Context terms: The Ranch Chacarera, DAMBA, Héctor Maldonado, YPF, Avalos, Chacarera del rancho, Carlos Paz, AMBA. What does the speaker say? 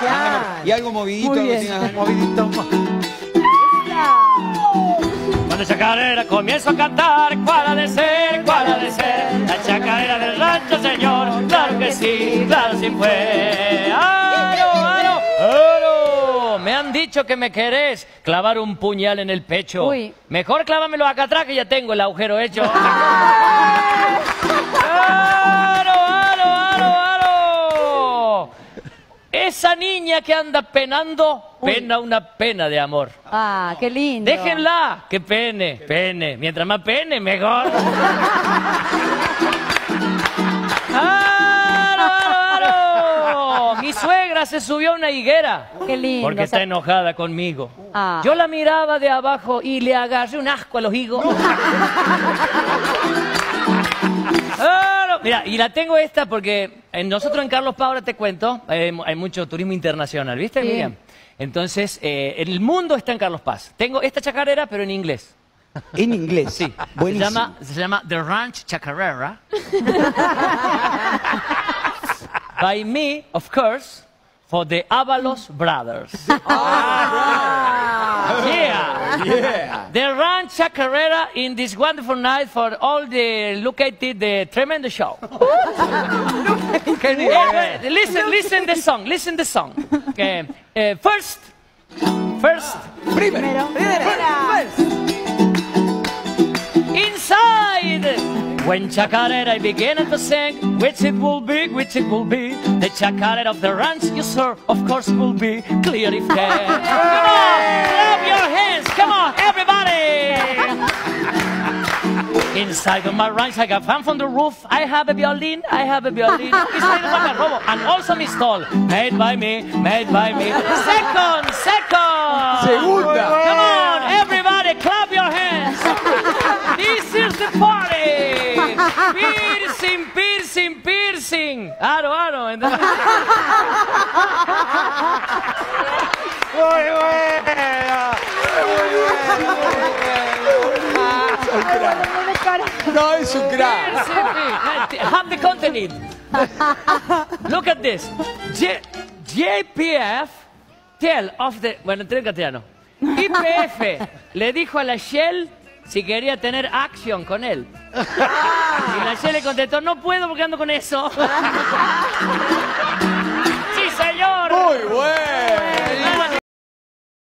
Gracias. Y algo movidito. Muy bien. Movidito. Cuando chacarera comienzo a cantar, cuál ha de ser, la chacarera del rancho, señor. Claro que sí, claro sí fue. ¡Aro, aro, aro! Me han dicho que me querés clavar un puñal en el pecho. Uy. Mejor clávamelo acá atrás que ya tengo el agujero hecho. Esa niña que anda penando, pena una pena de amor. Ah, qué lindo. Déjenla, que pene, pene. Mientras más pene, mejor. Mi suegra se subió a una higuera. Qué lindo. Porque está enojada conmigo. Ah. Yo la miraba de abajo y le agarré un asco a los higos. Mira, y la tengo esta porque nosotros en Carlos Paz, ahora te cuento, hay mucho turismo internacional, ¿viste, sí, Miriam? Entonces, el mundo está en Carlos Paz. Tengo esta chacarera, pero en inglés. ¿En inglés? Sí. Buenísimo. Se llama The Ranch Chacarera. By me, of course, for the Avalos brothers. Oh, yeah. Yeah. The Ranch Chacarera in this wonderful night for all the located the tremendous show. Listen the song. Listen the song. Okay. First. Inside. When chacarera began to sing, which it will be, the chacarera of the ranch you serve, of course, will be clear if there. Come on, clap your hands, come on, everybody! Inside of my ranch, I got fan from the roof, I have a violin, and also my stall, made by me. Second! Segunda! Come on, everybody, clap your hands! This is the party! Piercing. Aro, ¿entendés? Muy bueno. No, es un crack. Have the content. Look at this. JPF tell of the... Bueno, entré en castellano. YPF le dijo a la Shell si quería tener acción con él. Y la Shell le contestó, no puedo porque ando con eso. ¡Sí, señor! ¡Muy bueno!